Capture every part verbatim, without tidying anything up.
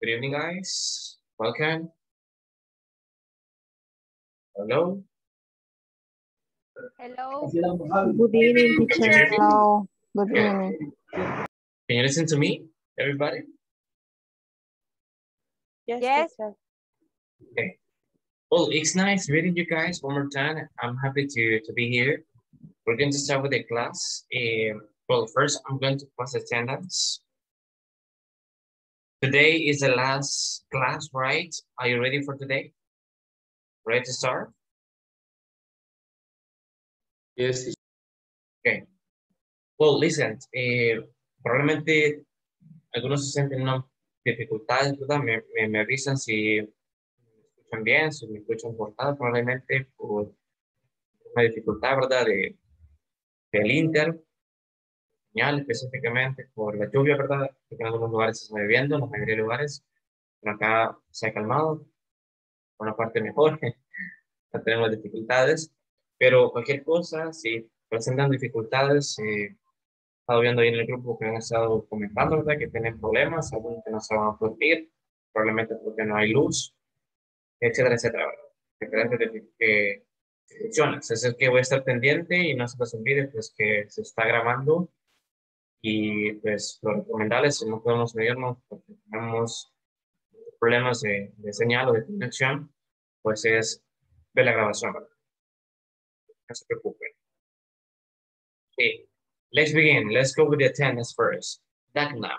Good evening, guys. Welcome. Hello. Hello. Good evening, teacher. Hello. Good evening. Can you listen to me, everybody? Yes. Yes. Okay. Well, it's nice meeting you guys one more time. I'm happy to, to be here. We're going to start with the class. Um, well, first, I'm going to pass attendance. Today is the last class, right? Are you ready for today? Ready to start? Yes. Okay. Well, listen, eh, probablemente algunos se sienten no, dificultades, ¿verdad? Me, me, me avisan si me escuchan bien, si me escuchan cortado, probablemente por una dificultad, ¿verdad? De, del Inter. Específicamente por la lluvia, ¿verdad? En algunos lugares se está lloviendo, en la mayoría de lugares. Pero acá se ha calmado, por una parte mejor, no tenemos dificultades. Pero cualquier cosa, si presentan dificultades, eh, he estado viendo ahí en el grupo que han estado comentando, ¿verdad? Que tienen problemas, algunos que no se van a dormir, probablemente porque no hay luz, etcétera, etcétera. Diferentes situaciones. Es que voy a estar pendiente y no se les olvide pues, que se está grabando. Y pues lo recomendable es si no podemos medirnos porque tenemos problemas de, de señal o de conexión, pues es ver la grabación. No se preocupen. Okay, let's begin. Let's go with the attendance first. Dagna.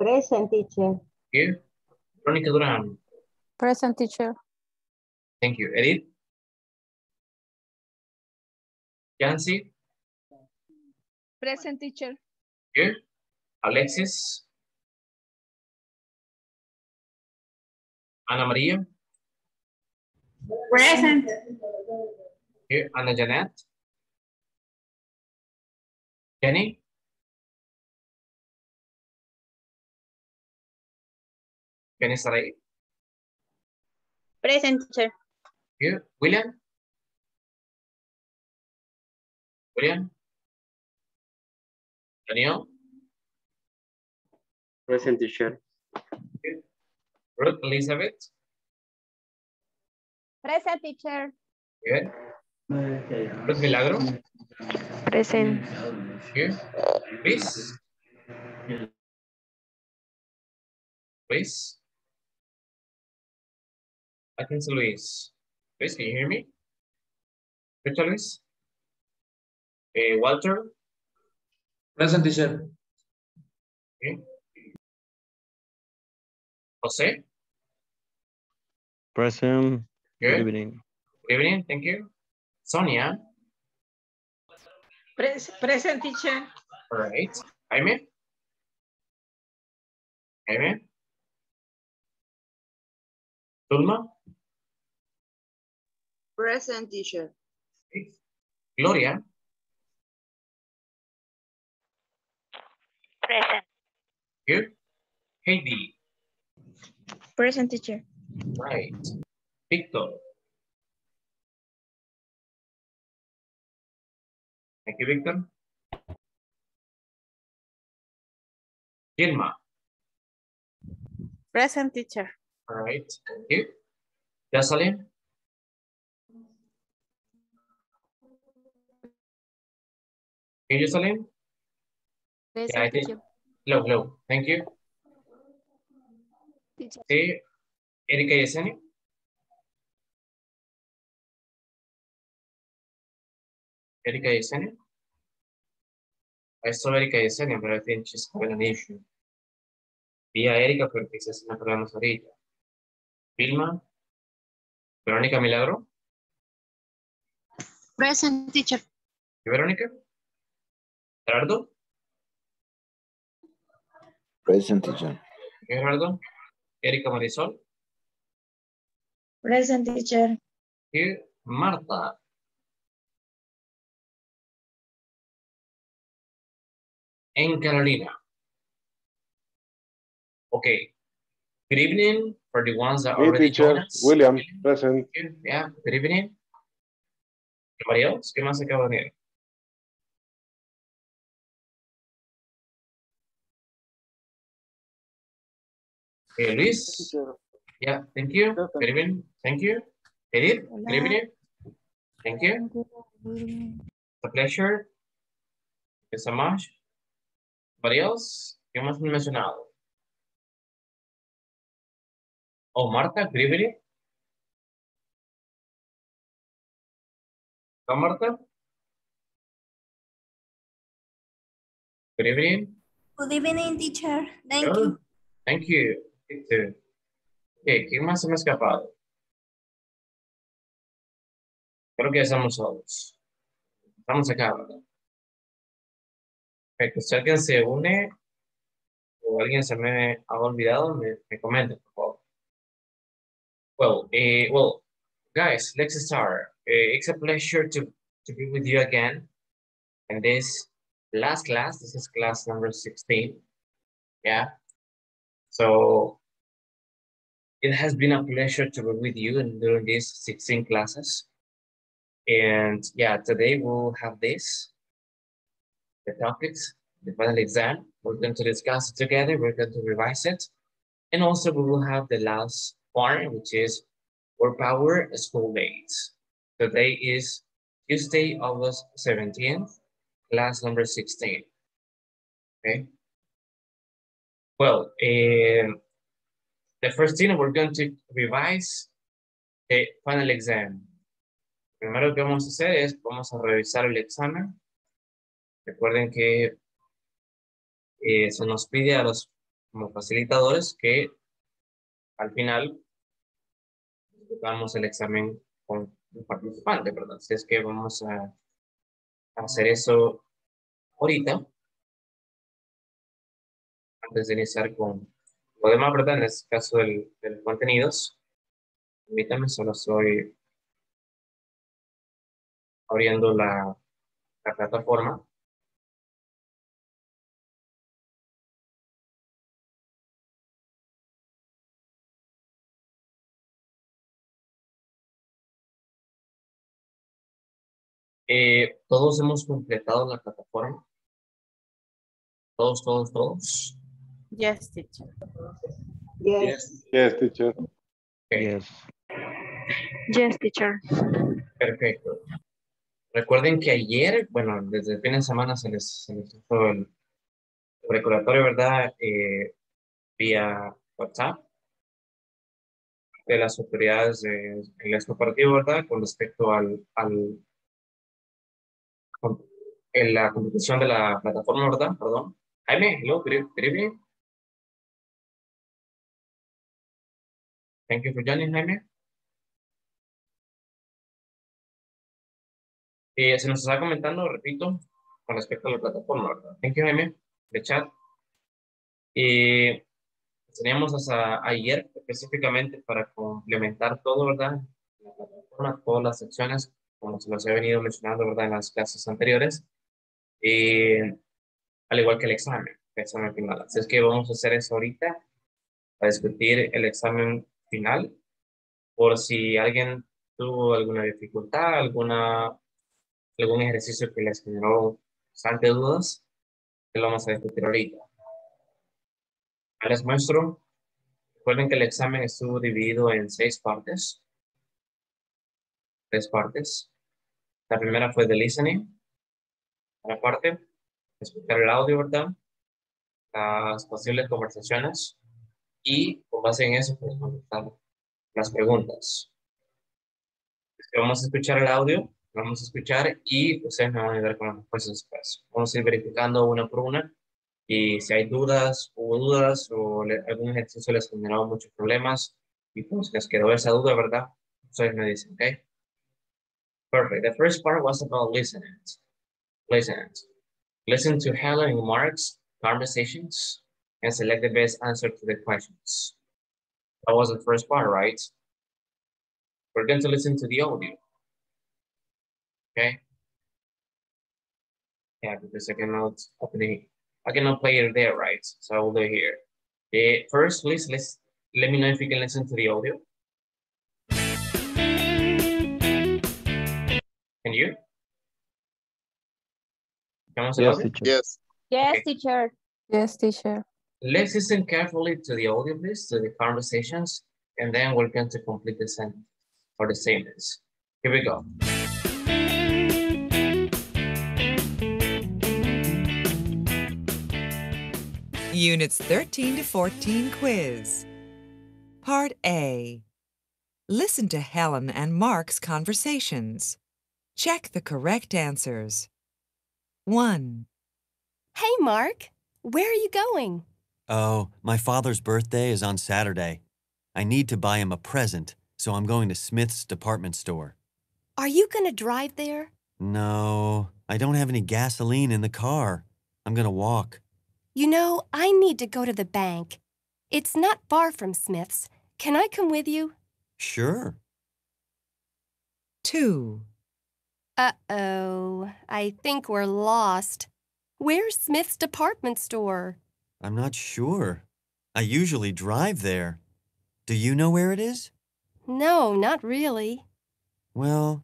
Present, teacher. Here. Verónica Durán. Present, teacher. Thank you. Edith. Yancy? Present, teacher. Here. Alexis? Ana Maria? Present. Here. Ana Janet? Jenny? Jenny Sarai? Present, teacher. Here. William? William? Daniel? Present, teacher. Ruth Elizabeth? Present, teacher. Good. Ruth Milagro? Present. Here. Luis? Luis? I can see Luis. Luis, can you hear me? Richard Luis? Uh, Walter? Present, teacher. Okay. Jose? Present. Good. Good evening. Good evening, thank you. Sonia? Pres present, teacher. All right. Jaime? Jaime? Tulma? Present, teacher. Okay. Gloria? Present. Here. Heidi. Present, teacher. Right. Victor. Thank you, Victor. Gilma. Present, teacher. All right. Thank you. Jocelyn. Hey, Jocelyn. Yeah, I think. Low, low. Thank you. Hey, Erika Yesenia. Erika Yesenia. I saw Erika Yesenia, but I think she's having an issue. Vía Erika, pero quizás no podamos ahorita. Vilma. Verónica Milagro. Present, teacher. ¿Y Verónica? Gerardo. Present, teacher. Gerardo. Erika Marisol. Present, teacher. Here, Marta. And Carolina. Okay. Good evening for the ones that hey, already joined us. William, present. Yeah, good evening. Everybody else? ¿Qué más acaba de venir? Hey, Luis. Yeah, thank you. Good evening. Thank you. Edith, good evening. Thank you. It's a pleasure. Thank you so much. Anybody else? ¿Qué más me han mencionado? Oh, Marta, good evening. Hello, Marta. Good evening. Good evening, teacher. Thank Hello. you. Thank you. Okay, ¿quién más se me ha escapado? Creo que ya estamos solos. Estamos acá, ¿verdad? Perfecto. Si alguien se une o alguien se me ha olvidado, me, me comenten, por favor. Well, eh, well, guys, Lex Star, eh, it's a pleasure to, to be with you again in this last class. This is class number sixteen. Yeah. So it has been a pleasure to be with you and during these sixteen classes. And yeah, today we'll have this, the topics, the final exam. We're going to discuss it together. We're going to revise it. And also we will have the last part, which is word power school dates. Today is Tuesday, August seventeenth, class number sixteen, okay? Well, um, the first thing we're going to revise the final exam. Primero que vamos a hacer es, vamos a revisar el examen. Recuerden que eh, se nos pide a los como facilitadores que al final damos el examen con un participante, ¿verdad? Así es que vamos a hacer eso ahorita, antes de iniciar con lo demás, ¿verdad? En este caso del, del contenidos. Permítame, solo estoy abriendo la, la plataforma. Eh, todos hemos completado la plataforma. Todos, todos, todos. Yes, teacher. Yes. Yes, teacher. Okay. Yes. Yes, teacher. Perfecto. Recuerden que ayer, bueno, desde el fin de semana se les, se les hizo el recordatorio, ¿verdad? Eh, vía WhatsApp de las autoridades del este partido, ¿verdad? Con respecto al, al en la competición de la plataforma, ¿verdad? Perdón. Jaime, hello, good evening. Thank you for joining, Jaime. Eh, se nos está comentando, repito, con respecto a la plataforma, ¿verdad? Thank you, Jaime, de chat. Eh, teníamos hasta ayer específicamente para complementar todo, ¿verdad? La plataforma, todas las secciones, como se los he venido mencionando, ¿verdad? En las clases anteriores. Eh, al igual que el examen, el examen final. Así es que vamos a hacer eso ahorita, para discutir el examen final. Por si alguien tuvo alguna dificultad, alguna... algún ejercicio que les generó bastante dudas, que lo vamos a discutir ahorita. Ahora les muestro. Recuerden que el examen estuvo dividido en seis partes. Tres partes. La primera fue de listening. La parte, escuchar el audio, ¿verdad? Las posibles conversaciones. Y con base en eso, pues, contestar las preguntas. Entonces, vamos a escuchar el audio. Vamos a escuchar y ustedes me van a ayudar con las respuestas después. Vamos a ir verificando una por una y si hay dudas o dudas o le, algún ejercicio les generó muchos problemas y pues les quedó esa duda, ¿verdad? Ustedes me dicen, ¿ok? Perfect. The first part was about listening. Listening. Listen to Helen and Mark's conversations and select the best answer to the questions. That was the first part, right? We're going to listen to the audio. Okay. Yeah, because I cannot open I cannot play it there, right? So I will do it here. The first, please, let's let me know if you can listen to the audio. Can you? Can you yes, teacher. Yes. Yes, okay. Teacher. Yes, teacher. Let's listen carefully to the audio, please, to the conversations, and then we're going to complete the sentence for the statements. Here we go. Units thirteen to fourteen quiz. Part A. Listen to Helen and Mark's conversations. Check the correct answers. one. Hey, Mark. Where are you going? Oh, my father's birthday is on Saturday. I need to buy him a present, so I'm going to Smith's department store. Are you going to drive there? No, I don't have any gasoline in the car. I'm going to walk. You know, I need to go to the bank. It's not far from Smith's. Can I come with you? Sure. two. Uh-oh, I think we're lost. Where's Smith's department store? I'm not sure. I usually drive there. Do you know where it is? No, not really. Well,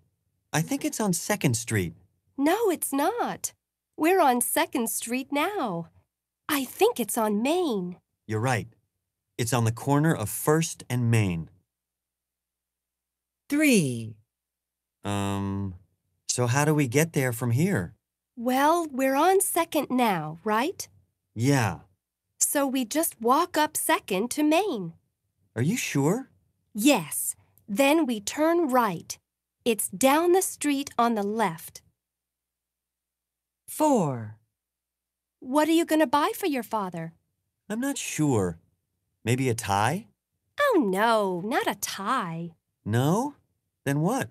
I think it's on second street. No, it's not. We're on second street now. I think it's on Main. You're right. It's on the corner of First and Main. three. Um, so how do we get there from here? Well, we're on second now, right? Yeah. So we just walk up second to Main. Are you sure? Yes. Then we turn right. It's down the street on the left. four. What are you going to buy for your father? I'm not sure. Maybe a tie? Oh, no, not a tie. No? Then what?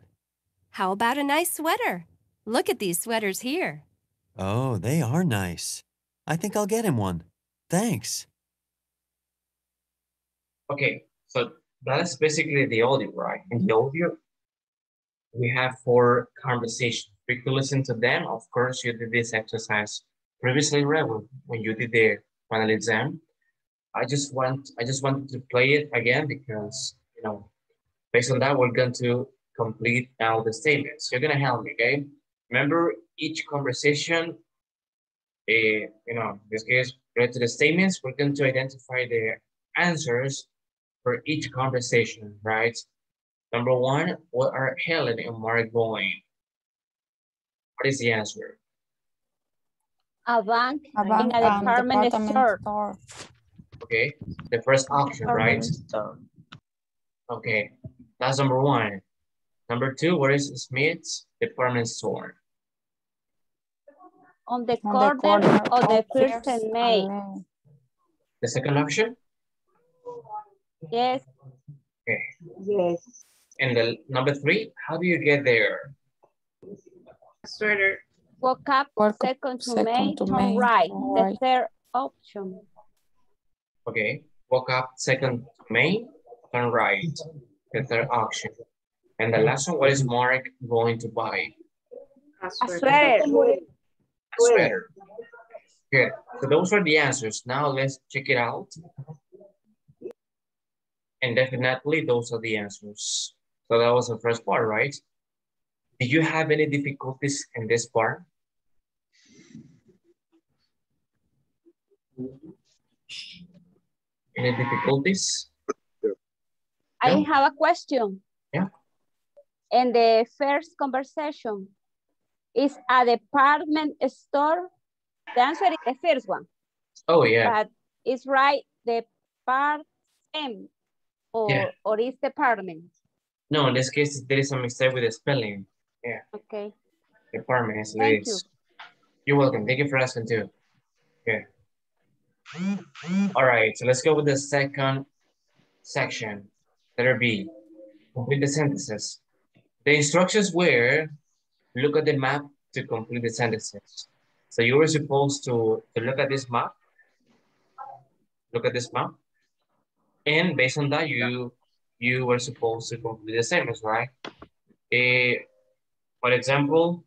How about a nice sweater? Look at these sweaters here. Oh, they are nice. I think I'll get him one. Thanks. Okay, so that's basically the audio, right? In the audio, we have four conversations. We could listen to them. Of course, you did this exercise previously, right? When you did the final exam. I just want I just wanted to play it again because, you know, based on that, we're going to complete all the statements. You're going to help me, okay? Remember, each conversation, uh, you know, in this case, related to the statements, we're going to identify the answers for each conversation, right? Number one, what are Helen and Mark going? What is the answer? A bank, a bank in a department, department store. store. Okay, the first option, right? Okay, that's number one. Number two, where is Smith's department store? On the, on the corner of the first and Main. The second option? Yes. Okay. Yes. And the number three, how do you get there? Sweater. Walk up Walk second to second Main, to Main. Right. right. The third option. Okay, walk up second Main, turn right, the third option. And the last one, what is Mark going to buy? A sweater. A sweater. Good, so those were the answers. Now let's check it out. And definitely those are the answers. So that was the first part, right? Did you have any difficulties in this part? Any difficulties? I no? have a question. Yeah. And the first conversation is a department store. The answer is the first one. Oh, yeah. But it's right, the part M or, yeah. or is department? No, in this case, there is a mistake with the spelling. Yeah. Okay. Department is Thank it is. You. You're welcome. Thank you for asking, too. Okay. All right, so let's go with the second section, letter B, complete the sentences. The instructions were, look at the map to complete the sentences. So you were supposed to, to look at this map, look at this map, and based on that, you you were supposed to complete the sentence, right? Uh, for example,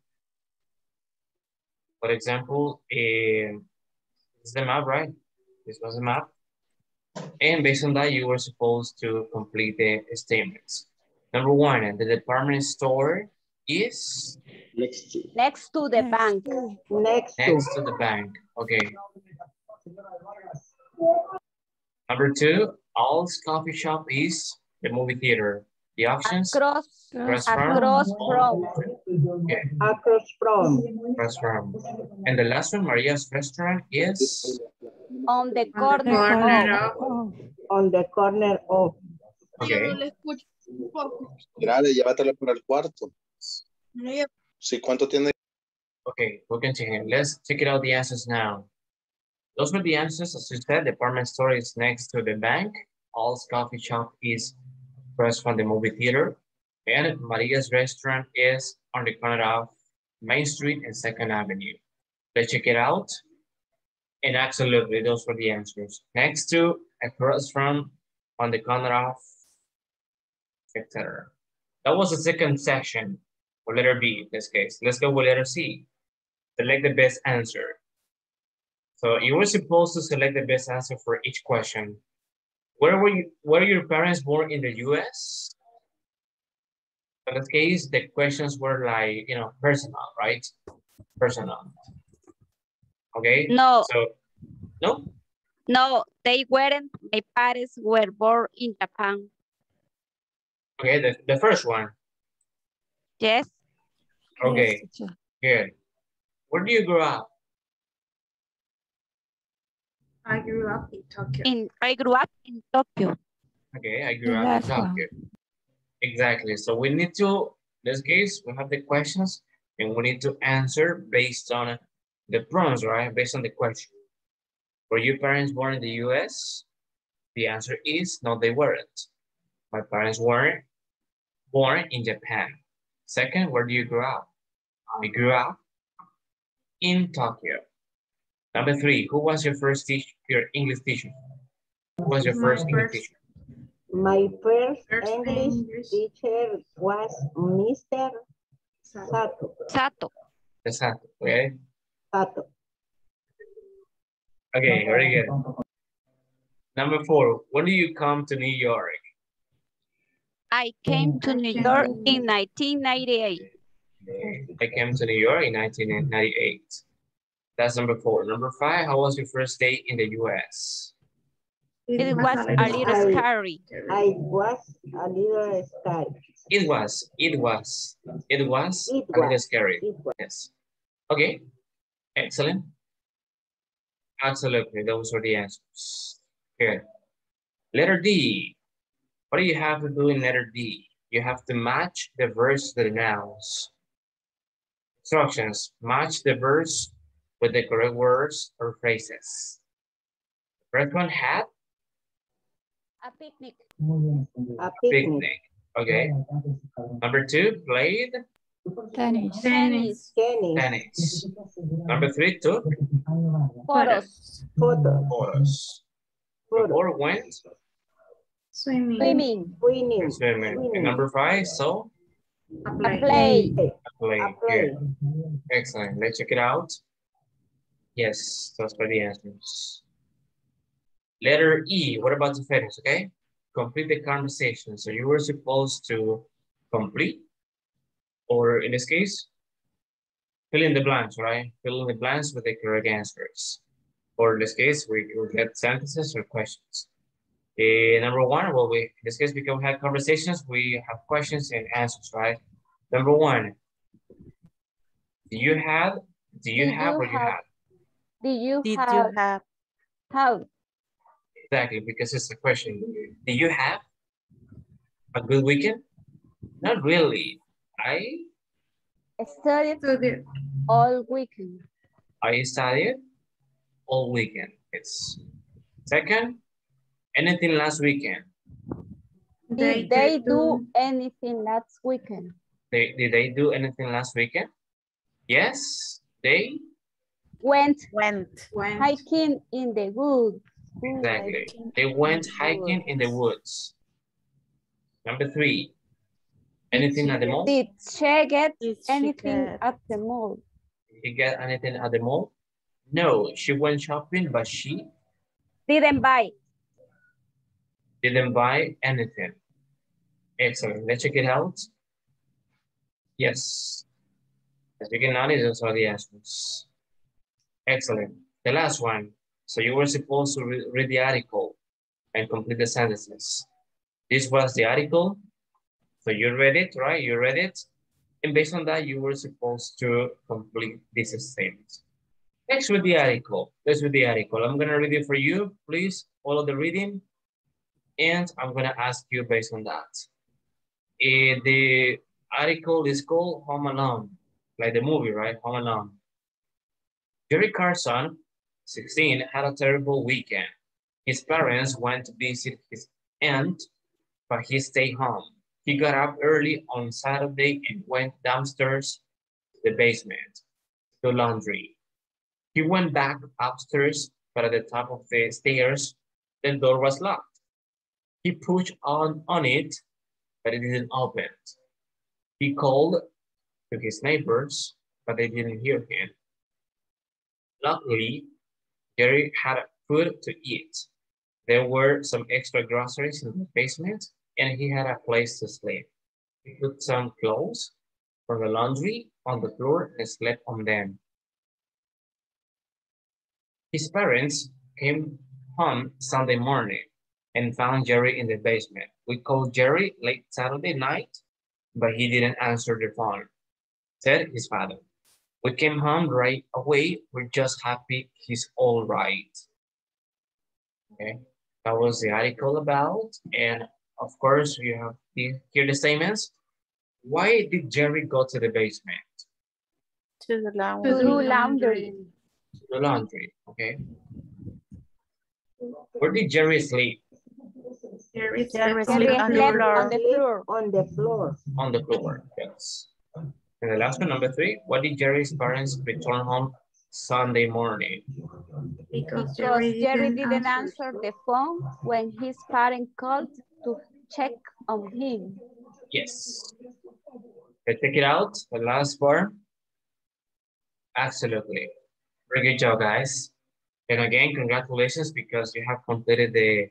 for example, uh, this is the map, right? This was a map. And based on that, you were supposed to complete the statements. Number one, the department store is? Next to, next to the bank. Next, next to. to the bank. Okay. Number two, Al's coffee shop is the movie theater. The options? Across, across from. Across from. Okay. Across from. Across from. And the last one, Maria's restaurant is? On the corner, on the corner of. of. On the corner of. Okay. Grade, llévatelo para el cuarto. Sí, ¿cuánto tiene? Okay, we'll continue. Let's check it out the answers now. Those were the answers. As you said, the department store is next to the bank. Al's coffee shop is across from the movie theater. And Maria's restaurant is on the corner of Main Street and Second Avenue. Let's check it out. And absolutely, those were the answers. Next to, across from, on the corner of, et cetera. That was the second section, or letter B in this case. Let's go with letter C. Select the best answer. So you were supposed to select the best answer for each question. Where were you, were your parents born in the U S? In that case, the questions were like, you know, personal, right? Personal. Okay? No. So, no? No, they weren't. My parents were born in Japan. Okay, the, the first one. Yes. Okay, yes, good. Where do you grow up? I grew up in Tokyo. In, I grew up in Tokyo. Okay, I grew up in Tokyo. Exactly. So we need to, in this case, we have the questions and we need to answer based on the pronouns, right? Based on the question. Were your parents born in the U S? The answer is no, they weren't. My parents were born in Japan. Second, where do you grow up? I grew up in Tokyo. Number three, who was your first teacher, your English teacher? Who was your first my English first, teacher? My first, first English, English teacher was Mister Sato. Sato. The Sato, okay? Sato. Okay, very good. Number four, when do you come to New York? I came to New York in nineteen ninety-eight. I came to New York in nineteen ninety-eight. That's number four. Number five, how was your first day in the U S? It was a little scary. I was a little scary. It was, it was, it was it a was, little scary. Yes. Okay, excellent. Absolutely, those are the answers. Good. Letter D. What do you have to do in letter D? You have to match the verbs to the nouns. Instructions, match the verbs with the correct words or phrases. First one had? A picnic. A picnic. Okay. Number two, played? Tennis. Tennis. Tennis. Tennis. Number three, took? Photos. Photos. Photos. Four, went? Swimming. Swimming. Swimming. Swimming. And number five, so? A play. A play. A play. A play. Good. Excellent. Let's check it out. Yes, those are the answers. Letter E, what about the fetus, okay? Complete the conversation. So you were supposed to complete, or in this case, fill in the blanks, right? Fill in the blanks with the correct answers. Or in this case, we will get sentences or questions. Uh, number one, well, we, in this case, because we have conversations, we have questions and answers, right? Number one, do you have, do you do have, you or have you have? Do you Did have, you have how? Exactly, because it's a question. Do you have a good weekend? Not really. I studied all weekend. I studied all weekend. It's second. Anything last weekend? Did they, they do anything last weekend? They, did they do anything last weekend? Yes, they. Went, went, went hiking in the woods. Exactly. They went hiking in the woods. Number three. Anything at the mall? Did she get anything at the mall? Did she get anything at the mall? No, she went shopping, but she didn't buy. Didn't buy anything. Excellent. Let's check it out. Yes. As you can notice, those are the answers. Excellent. The last one. So you were supposed to re read the article. and complete the sentences. This was the article. So you read it, right? You read it. And based on that, you were supposed to complete this statement. Next with the article. Let's read the article. I'm gonna read it for you. Please follow the reading. And I'm gonna ask you based on that. Uh, the article is called Home Alone, like the movie, right? Home Alone. Jerry Carson, sixteen, had a terrible weekend. His parents went to visit his aunt, but he stayed home. He got up early on Saturday and went downstairs to the basement to laundry. He went back upstairs, but at the top of the stairs, the door was locked. He pushed on, on it, but it didn't open. He called to his neighbors, but they didn't hear him. Luckily, Jerry had food to eat. There were some extra groceries in the basement, and he had a place to sleep. He put some clothes from the laundry on the floor and slept on them. His parents came home Sunday morning and found Jerry in the basement. We called Jerry late Saturday night, but he didn't answer the phone, said his father. We came home right away. We're just happy he's all right. Okay, that was the article about. And of course, you have to hear the statements. Why did Jerry go to the basement? To the laundry. To do laundry. To the laundry, okay. Where did Jerry sleep? Jerry, Jerry sleep on the floor. On the floor. On the floor, on the floor, yes. And the last one, number three, what did Jerry's parents return home Sunday morning? Because, because Jerry didn't, Jerry didn't answer. answer the phone when his parents called to check on him. Yes. Okay, take it out, the last part. Absolutely. Very good job, guys. And again, congratulations because you have completed the,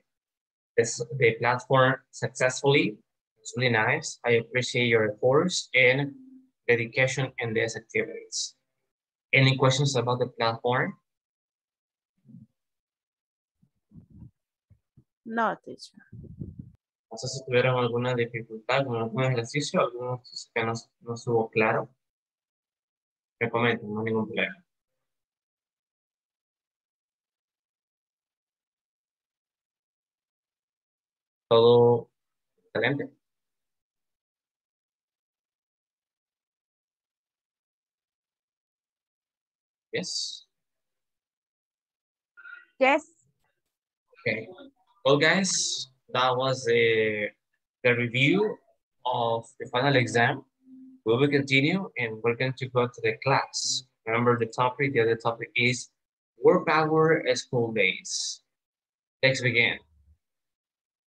the, the platform successfully. It's really nice. I appreciate your efforts and dedication in these activities. Any questions about the platform? No, teacher. No sé si tuvieron alguna dificultad con algún ejercicio, algunos que no, no estuvo claro. Me comenten, no hay ningún problema. Todo excelente. Yes. Yes. Okay. Well, guys, that was a, the review of the final exam. We will continue and we're going to go to the class. Remember the topic, the other topic is work hour school days. Let's begin.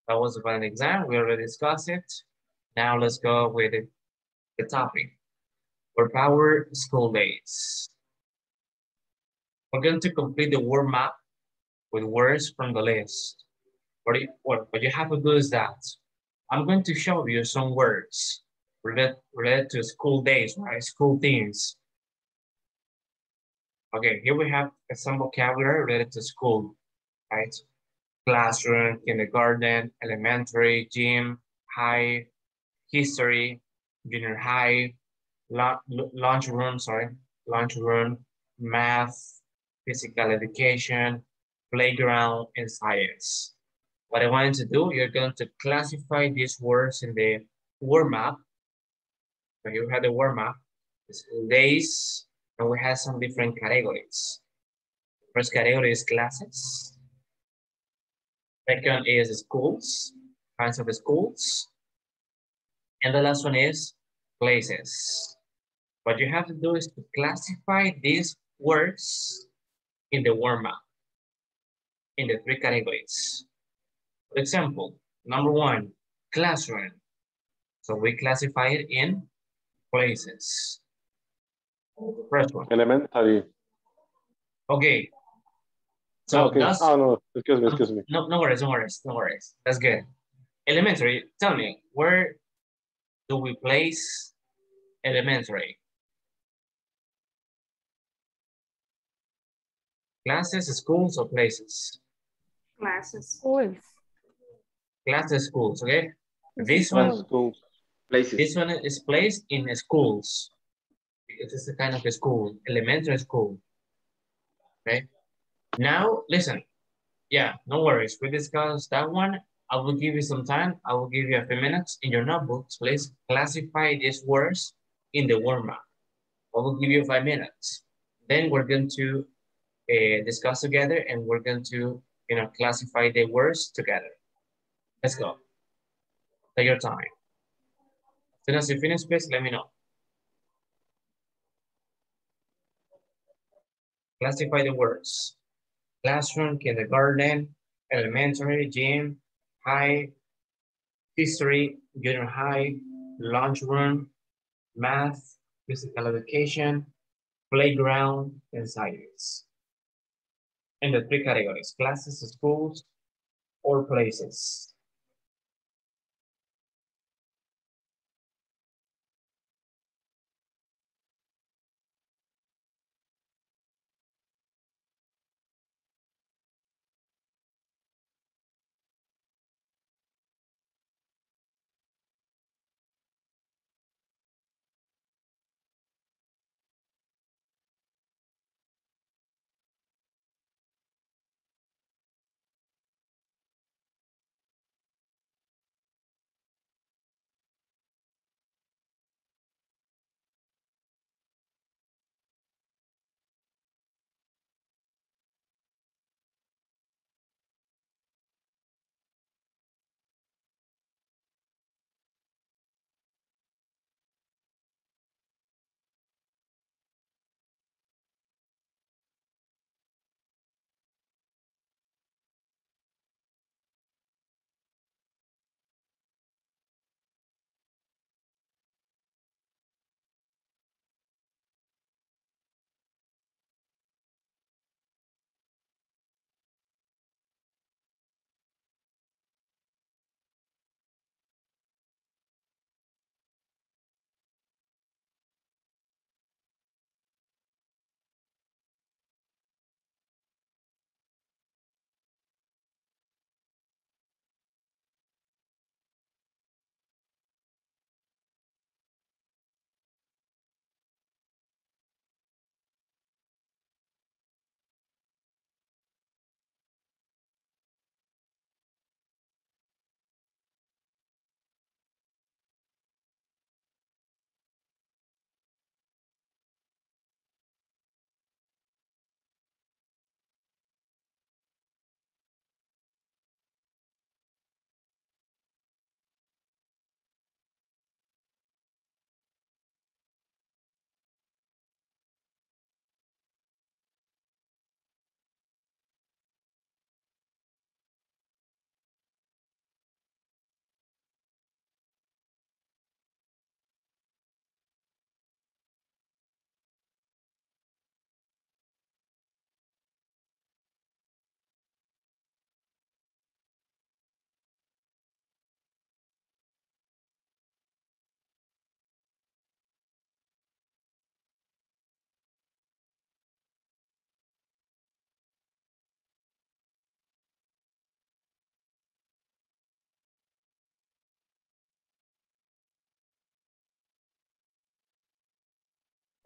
That was the final exam. We already discussed it. Now let's go with the, the topic. Work hour school days. We're going to complete the word map with words from the list. What you, what, what you have to do is that I'm going to show you some words related, related to school days, right? School things. Okay, here we have some vocabulary related to school, right? Classroom, kindergarten, elementary, gym, high, history, junior high, lunch room, sorry, lunch room, math, physical education, playground, and science. What I want you to do, you're going to classify these words in the word map. So you have the word map, the school days, and we have some different categories. First category is classes. Second is schools, kinds of schools. And the last one is places. What you have to do is to classify these words in the word map in the three categories. For example, number one, classroom. So we classify it in places. First one. Elementary. Okay. So okay. That's, oh no, excuse me, excuse me. No, no worries, no worries, no worries. That's good. Elementary, tell me, where do we place elementary? Classes, schools, or places? Classes. Schools. classes, schools, okay? This one, places. This one is placed in schools. It is a kind of a school, elementary school, okay? Now, listen, yeah, no worries. We discussed that one. I will give you some time. I will give you a few minutes in your notebooks. Please classify these words in the warm-up. I will give you five minutes. Then we're going to uh, discuss together, and we're going to, you know, classify the words together. Let's go. Take your time. As soon as you finish, please let me know. Classify the words. Classroom, kindergarten, elementary, gym, high, history, junior high, lunchroom, math, physical education, playground, and science. And the three categories, classes, schools, or places.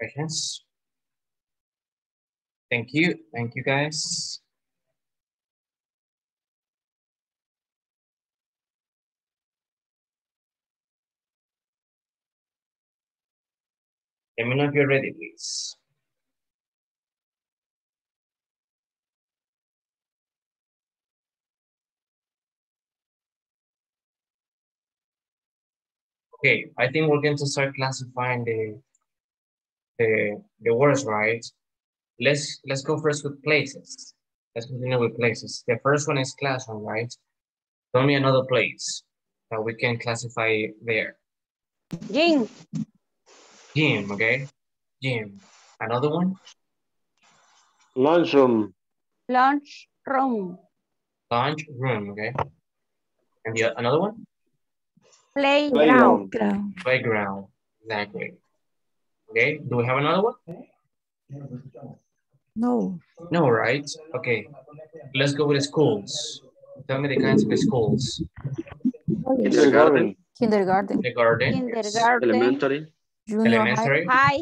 Questions? Thank you. Thank you, guys. Let me know if you're ready, please. Okay, I think we're going to start classifying the The, the words, right? Let's let's go first with places. Let's continue with places. The first one is classroom, right? Tell me another place that we can classify there. Gym. Gym, okay. Gym. Another one? Lunchroom. Lunchroom. Lunchroom, okay. And the, another one? Playground. Playground. Playground. Exactly. Okay, do we have another one? No. No, right? Okay, let's go with schools. Tell me the kinds of schools. Kindergarten. Kindergarten. Kindergarten. Kindergarten. Yes. Elementary. Junior elementary. High.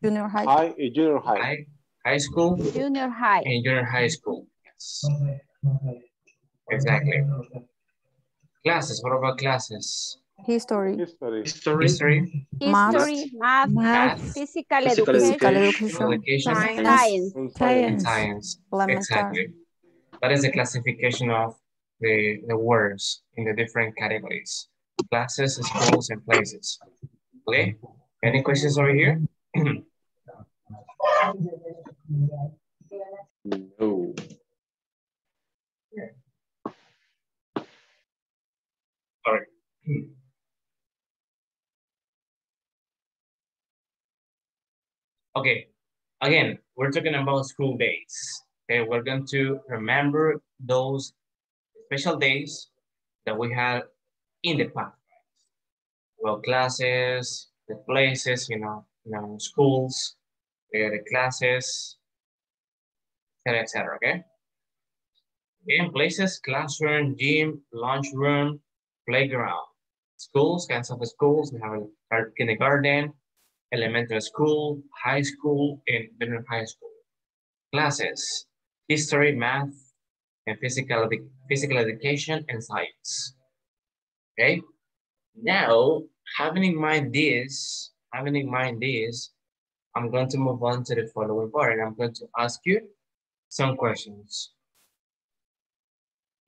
Junior high. High. Junior high. High. High school. Junior high. And junior high school. Yes. Exactly. Classes. What about classes? History. History. History. History. Math. History. Math. Math. Math. Physical, physical education. Education. Education. Science. Science. Science. Science. Exactly. That is the classification of the, the words in the different categories. Classes, schools, and places. Okay? Any questions over here? No. All right. Okay, again, we're talking about school days. Okay, we're going to remember those special days that we had in the past. Well, classes, the places, you know, you know schools, the classes, et cetera, et cetera. Okay. Again, places, classroom, gym, lunchroom, playground. Schools, kinds of schools. We have a kindergarten, elementary school, high school, and junior high school. Classes, history, math, and physical, physical education, and science. Okay? Now, having in mind this, having in mind this, I'm going to move on to the following part, and I'm going to ask you some questions.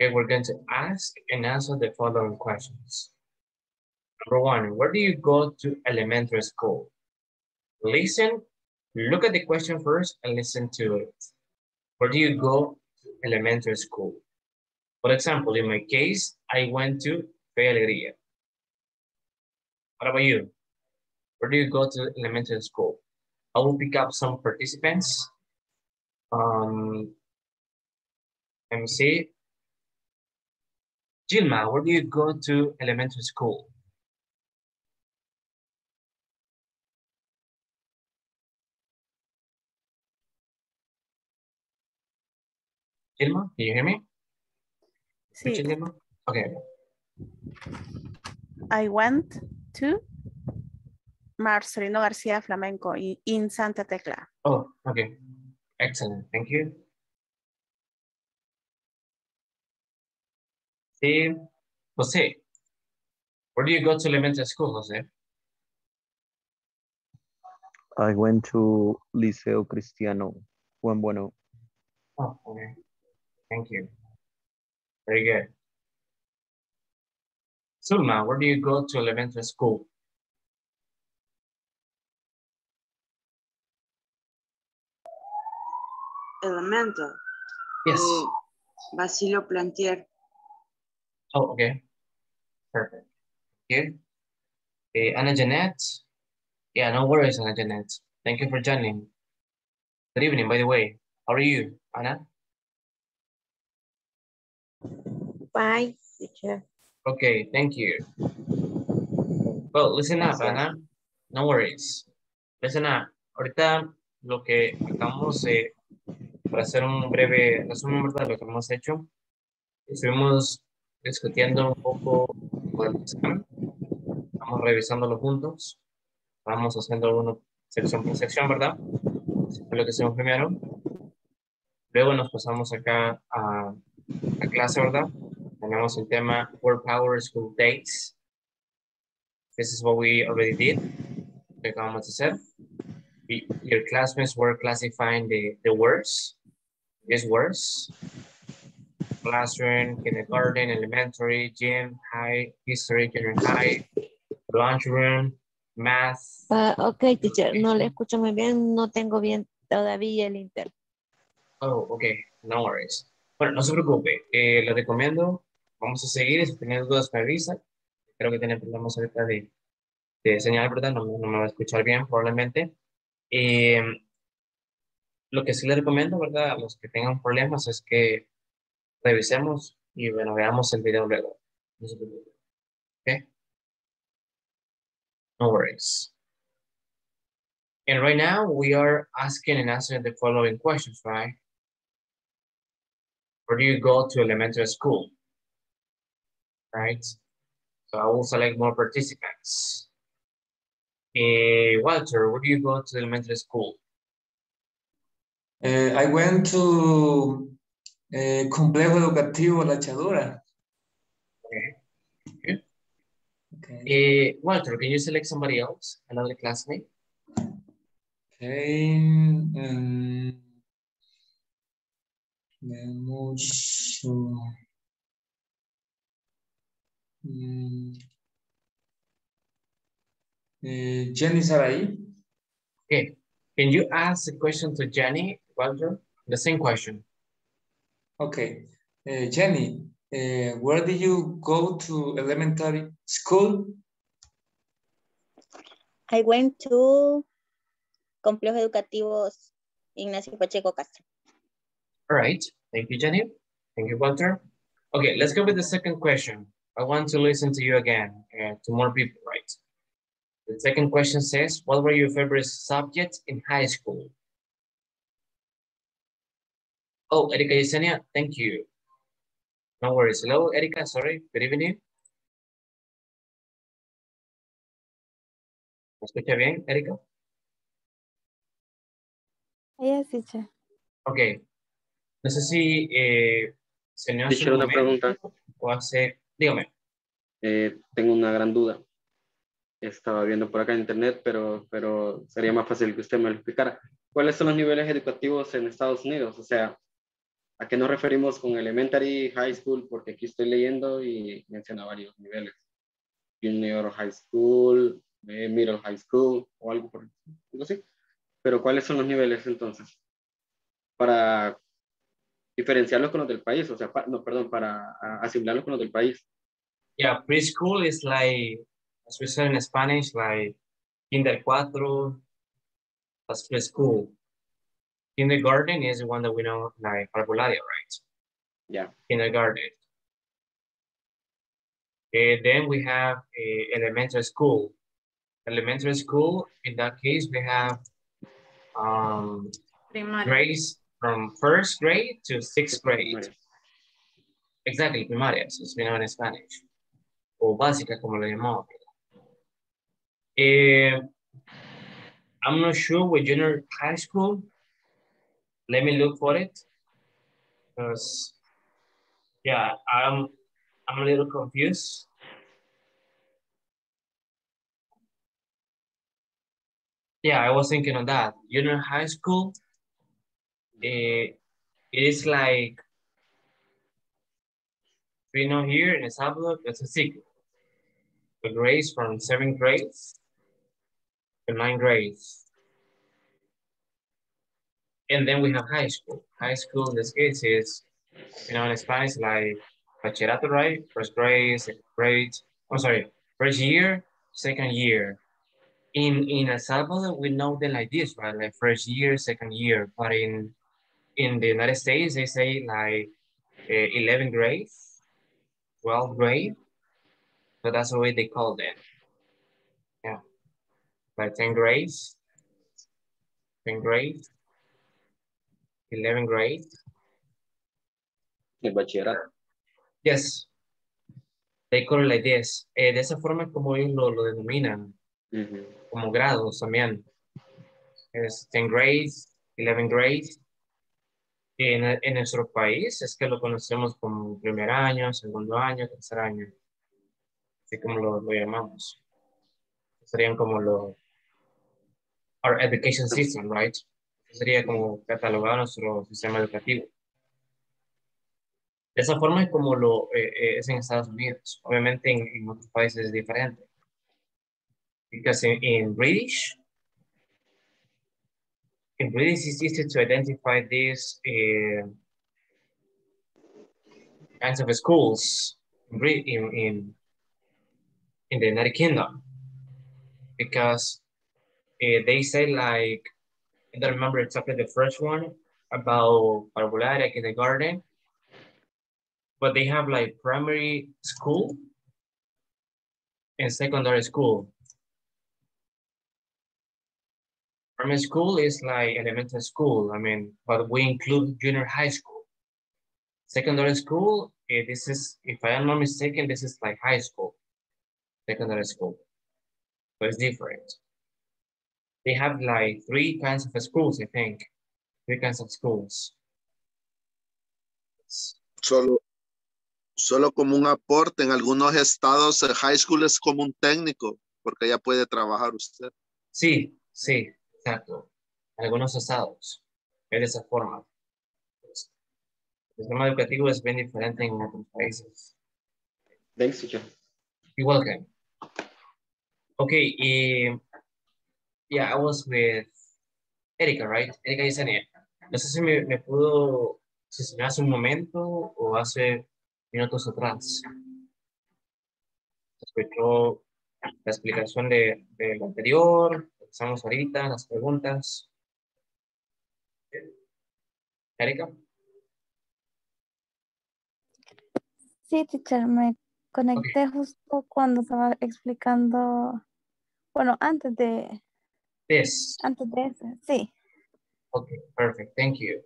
Okay, we're going to ask and answer the following questions. Number one, where do you go to elementary school? Listen, look at the question first and listen to it. Where do you go to elementary school? For example, in my case, I went to Fe Alegria. What about you? Where do you go to elementary school? I will pick up some participants. Um, let me see. Gilma, where do you go to elementary school? Irma, can you hear me? Sí. You, okay. I went to Marcelino Garcia Flamenco in Santa Tecla. Oh, okay. Excellent. Thank you. See, Jose, where do you go to elementary school, Jose? I went to Liceo Cristiano, Juan Bueno. Oh, okay. Thank you. Very good. Zulma, where do you go to elementary school? Elementary. Yes. Um, Basilio Plantier. Oh, okay. Perfect. Here. Okay. Anna Jeanette. Yeah, no worries, Anna Jeanette. Thank you for joining. Good evening, by the way. How are you, Anna? Bye, teacher. Okay, thank you. Well, listen up, Ana. No worries. Listen up. Ahorita lo que estamos, eh, para hacer un breve resumen de lo que hemos hecho, estuvimos discutiendo un poco el examen. Estamos revisándolo juntos. Vamos haciendo una sección por sección, ¿verdad? Eso fue lo que hicimos primero. Luego nos pasamos acá a la clase, ¿verdad? Tenemos el tema World Power School Days. This is what we already did. Lo acabamos de hacer. We, your classmates were classifying the, the words. These words. Classroom, kindergarten, elementary, gym, high, history, junior high, lunchroom, math. Uh, okay, teacher, no le escucho muy bien. No tengo bien todavía el inter. Oh, okay. No worries. Bueno, no se preocupe. Eh, lo recomiendo. Vamos a seguir, si tienen dudas me avisan. Creo que tienen problemas ahorita de, de señal, ¿verdad? No, no me va a escuchar bien probablemente. Eh, lo que sí les recomiendo, ¿verdad? A los que tengan problemas es que revisemos y bueno, veamos el video luego. No se preocupe. ¿Ok? No worries. And right now we are asking and answering the following questions, right? Where do you go to elementary school? right? So I will select more participants. Uh, Walter, where do you go to elementary school? Uh, I went to uh, Complejo Educativo La Chadura. Okay. Okay. Okay. Uh, Walter, can you select somebody else, another classmate? Okay. Um, vamos. Um, uh, Jenny Sarai. Okay. Can you ask a question to Jenny, Walter? The same question. Okay. Uh, Jenny, uh, where did you go to elementary school? I went to Complejo Educativo Ignacio Pacheco Castro. All right, thank you, Jenny. Thank you, Walter. Okay, let's go with the second question. I want to listen to you again, uh, to more people, right? The second question says, what were your favorite subjects in high school? Oh, Erika Yesenia, thank you. No worries. Hello, Erika, sorry, good evening. ¿Me escucha bien, Erika? Yes, teacher. Ok. No sé si eh, se me hace una pregunta. O hace... Dígame. Eh, tengo una gran duda. Estaba viendo por acá en internet, pero, pero sería más fácil que usted me lo explicara. ¿Cuáles son los niveles educativos en Estados Unidos? O sea, ¿a qué nos referimos con elementary, high school? Porque aquí estoy leyendo y menciona varios niveles. Junior high school, middle high school o algo por algo así. Pero ¿cuáles son los niveles entonces? Para diferenciarlos con los del país, o sea, pa, no, perdón, para asimilarlos con los del país. Yeah, preschool is like, as we say in Spanish, like kinder cuatro, that's preschool. Kindergarten is the one that we know, like parvularia, right? Yeah. Kindergarten. And then we have a elementary school. Elementary school, in that case, we have um primary. Grades from first grade to sixth grade. Primary. Exactly, primaria, as we know in Spanish. O básica, como lo llamamos. Uh, I'm not sure with junior high school. Let me look for it. Because, yeah, I'm, I'm a little confused. Yeah, I was thinking of that. Junior high school, it, it is like, we know here in El Salvador, it's a cycle. The grades from seventh grade to ninth grade. And then we have high school. High school in this case is, you know, in Spanish, like bachillerato, right? First grade, second grade, I'm oh, sorry, first year, second year. In in El Salvador, we know them like this, right? Like first year, second year. But in in the United States, they say like uh, eleventh grade, twelfth grade. So that's the way they call them. Yeah, like tenth grade, tenth grade, eleventh grade. El bachillerato. Yes, they call it like this. Eh, de esa forma como ellos lo, lo denominan. Mm-hmm. Como grados también. Es tenth grade, eleventh grade. En, en nuestro país es que lo conocemos como primer año, segundo año, tercer año. Así como lo, lo llamamos. Serían como lo... Our education system, right? Sería como catalogado nuestro sistema educativo. De esa forma es como lo eh, es en Estados Unidos. Obviamente en, en otros países es diferente. Because in, in British, in British, it's easy to identify these uh, kinds of schools in, in, in the United Kingdom. Because uh, they say like, I don't remember exactly the first one about parvularia kindergarten, but they have like primary school and secondary school. Primary school is like elementary school, I mean, but we include junior high school. Secondary school Okay, this is, if I am not mistaken, this is like high school, secondary school. So it's different. They have like three kinds of schools, I think. Three kinds of schools. Solo, solo como un aporte, en algunos estados el high school es como un técnico, porque ya puede trabajar usted. Sí, sí, exacto. Algunos estados, es de esa forma. El sistema educativo es bien diferente en otros países. Thanks, teacher. You're welcome. Okay, eh, yeah, I was with Erika, right? Erika Yesenia. No sé si me, me pudo, si se me hace un momento o hace minutos atrás. Escuchó la explicación de, de lo anterior, empezamos ahorita, las preguntas. Erika. Sí, teacher, me conecté okay. Justo cuando estaba explicando, bueno, antes de... This. Antes de eso, sí. Okay, perfect, thank you.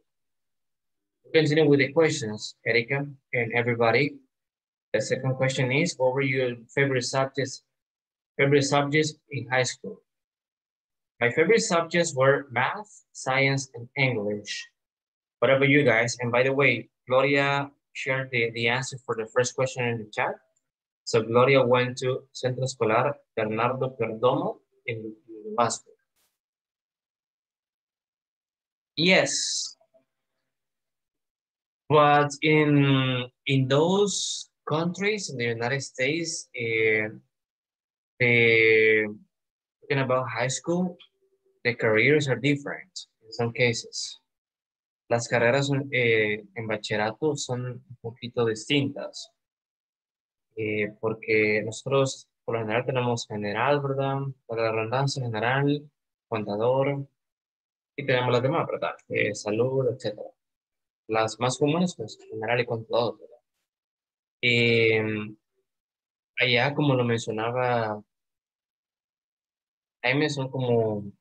Continue with the questions, Erika and everybody. The second question is, what were your favorite subjects, favorite subjects in high school? My favorite subjects were math, science, and English. Whatever you guys, and by the way, Gloria shared the, the answer for the first question in the chat. So Gloria went to Centro Escolar Bernardo Perdomo in Vasco. Yes. But in, in those countries, in the United States, uh, the, talking about high school, the careers are different in some cases. Las carreras eh, en bachillerato son un poquito distintas, eh, porque nosotros por lo general tenemos general, ¿verdad? Para la redundancia, general, contador, y tenemos las demás, ¿verdad? Eh, salud, etcétera. Las más comunes, pues, general y contador, ¿verdad? Eh, allá, como lo mencionaba Jaime, son como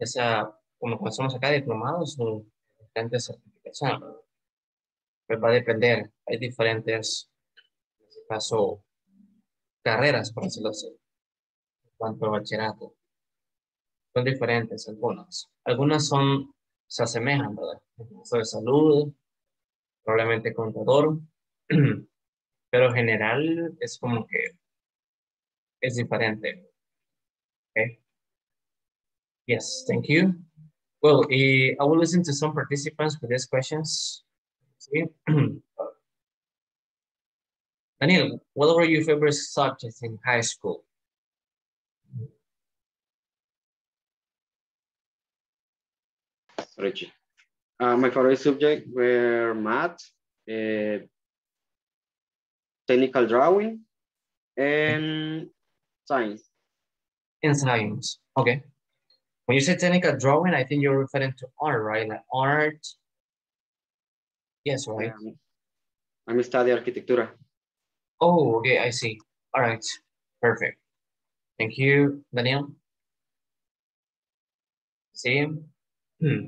esa, como comenzamos acá, diplomados, o diferentes certificaciones, pues va a depender, hay diferentes, en este caso, carreras, por decirlo así, en cuanto a bachillerato, son diferentes algunas, algunas son, se asemejan, ¿verdad? Sobre salud, probablemente contador, pero en general es como que es diferente, ¿ok? Yes, thank you. Well, eh, I will listen to some participants with these questions. See? Daniel, what were your favorite subjects in high school? Sorry. Uh, my favorite subject were math, uh, technical drawing, and science. And science, okay. When you say technical drawing, I think you're referring to art, right? Like art. Yes, right. Um, I'm studying arquitectura. Oh, okay, I see. All right, perfect. Thank you, Daniel. See him? Hmm.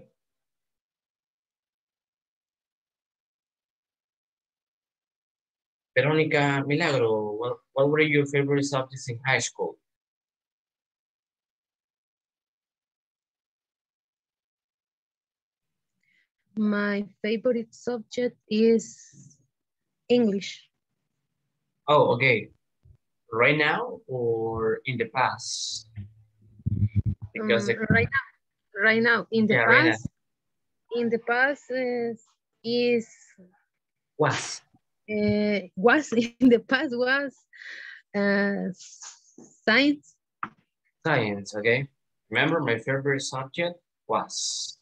Veronica Milagro, what, what were your favorite subjects in high school? My favorite subject is English. Oh, okay. Right now or in the past? Because um, the... right now, right now in the yeah, past, right in the past is, is was uh, was in the past was uh, science. Science, okay. Remember, my favorite subject was.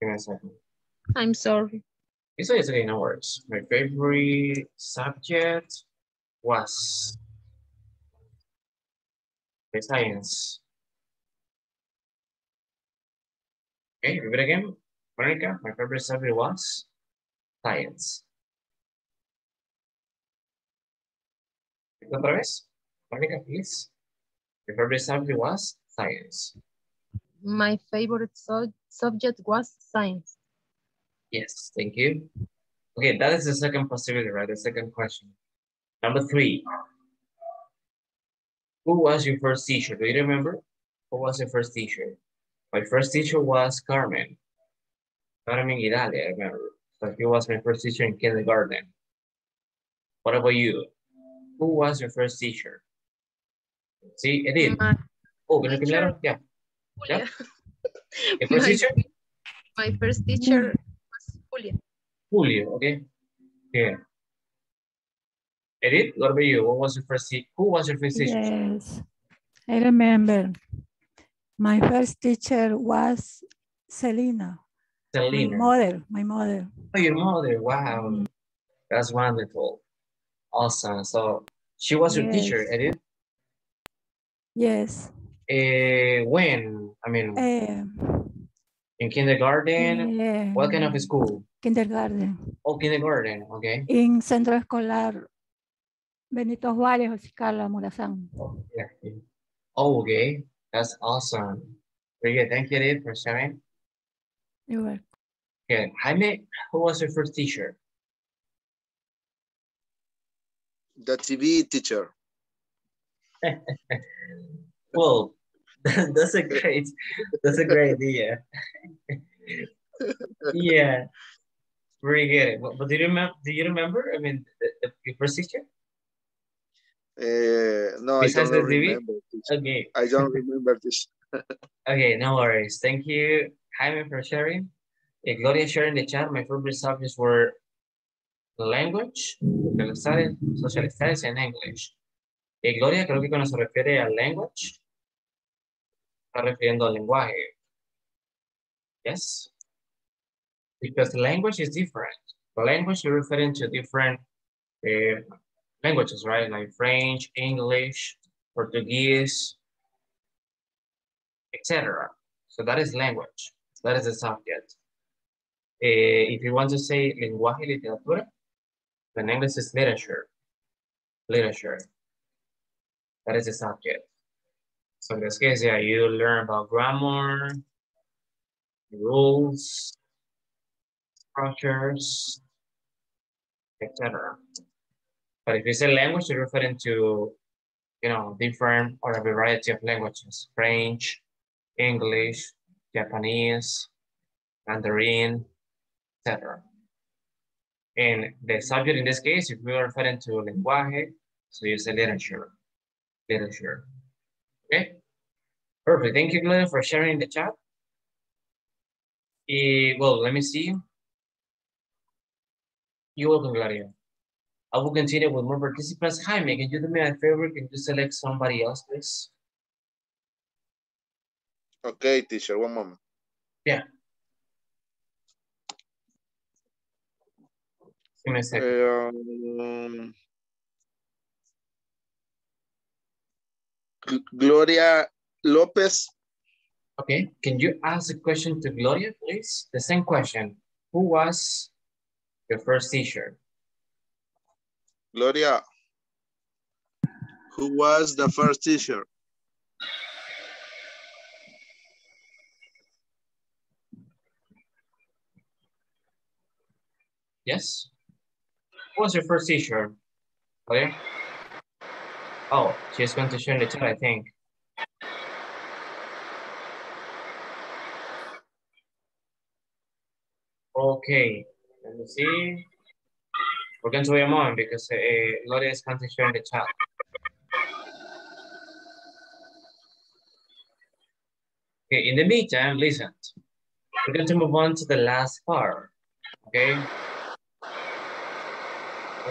Give me a second. I'm sorry. It's okay, no worries. My favorite subject was science. Okay, repeat again. Veronica, my favorite subject was science. Otra vez. Veronica, please. My favorite subject was science. My favorite so subject was science. Yes, thank you. Okay, that is the second possibility, right? The second question. Number three. Who was your first teacher? Do you remember? Who was your first teacher? My first teacher was Carmen. Carmen Hidalgo, I remember. So he was my first teacher in kindergarten. What about you? Who was your first teacher? See, it is. Oh, can you hear me? Yeah. Yeah. Your first my, teacher? My first teacher was Julia. Julio, okay. Yeah. Edith, what about you? What was your first teacher? Who was your first teacher? Yes, I remember. My first teacher was Selena. Selena. My mother, my mother. Oh, your mother, wow. Mm. That's wonderful. Awesome. So she was yes. your teacher, Edith? Yes. Uh, when? I mean, uh, in kindergarten? Yeah. What kind of school? Kindergarten. Oh, kindergarten, okay. In Centro Escolar Benito Juárez or Chicala Murazan. Oh, yeah. Oh, okay. That's awesome. Very good. Thank you, Edith, for sharing. You're welcome. Okay. Jaime, who was your first teacher? The T V teacher. Well, that's a great, that's a great idea. Yeah. Very good. But, but do you remember? Do you remember? I mean, the, the first teacher? Uh, no, Besides I don't remember. Teacher. Okay. I don't remember this. Okay, no worries. Thank you, Jaime, for sharing. Yeah, Gloria sharing the chat. My favorite subjects were language, social studies, social studies, and English. Yeah, Gloria, creo que cuando se refiere a language, está refiriendo al lenguaje. Yes. Because language is different. The language you're referring to different uh, languages, right? Like French, English, Portuguese, et cetera. So that is language. That is the subject. Uh, if you want to say lenguaje, literatura, then English is literature. Literature. That is the subject. So in this case, yeah, you learn about grammar, rules, structures, et cetera. But if you say language, you're referring to, you know, different or a variety of languages: French, English, Japanese, Mandarin, et cetera. And the subject in this case, if we are referring to lenguaje, so you say literature, literature. Okay, perfect. Thank you, Gloria, for sharing the chat. Uh, well, let me see. You're welcome, Gloria. I will continue with more participants. Jaime, can you do me a favor? Can you select somebody else, please? Okay, teacher, one moment. Yeah. Give me a second. Um, Gloria Lopez. Okay, can you ask a question to Gloria, please? The same question. Who was your first teacher? Gloria, who was the first teacher? Yes. Who was your first teacher? Gloria? Oh, she's going to share the chat, I think. Okay, let me see. We're going to wait a moment because uh, Gloria is going to share in the chat. Okay, in the meantime, listen. We're going to move on to the last part. Okay.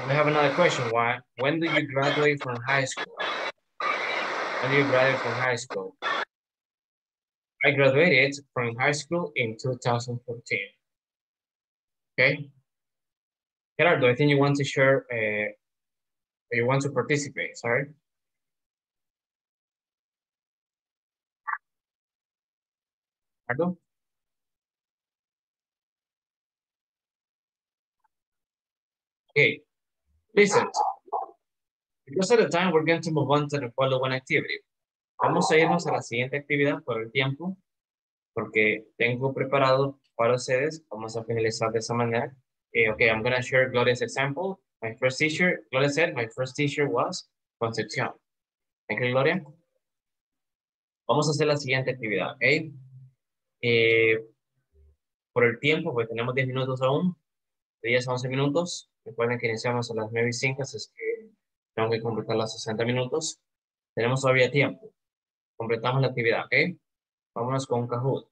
We have another question. Why? When do you graduate from high school? When do you graduate from high school? I graduated from high school in two thousand fourteen. Okay. Gerardo, I think you want to share, uh, you want to participate, sorry. Gerardo? Okay, listen. Because of the time, we're going to move on to the following activity. Vamos a irnos a la siguiente actividad por el tiempo. porque tengo preparado para ustedes. Vamos a finalizar de esa manera. Eh, okay, I'm going to share Gloria's example. My first teacher, Gloria said, my first teacher was Concepción. Thank you, Gloria. Vamos a hacer la siguiente actividad, ¿ok? Eh, por el tiempo, pues tenemos diez minutos aún, de diez a once minutos. Recuerden que iniciamos a las nueve y cinco, así es que tengo que completar las sesenta minutos. Tenemos todavía tiempo. Completamos la actividad, ¿ok? Vámonos con Kahoot.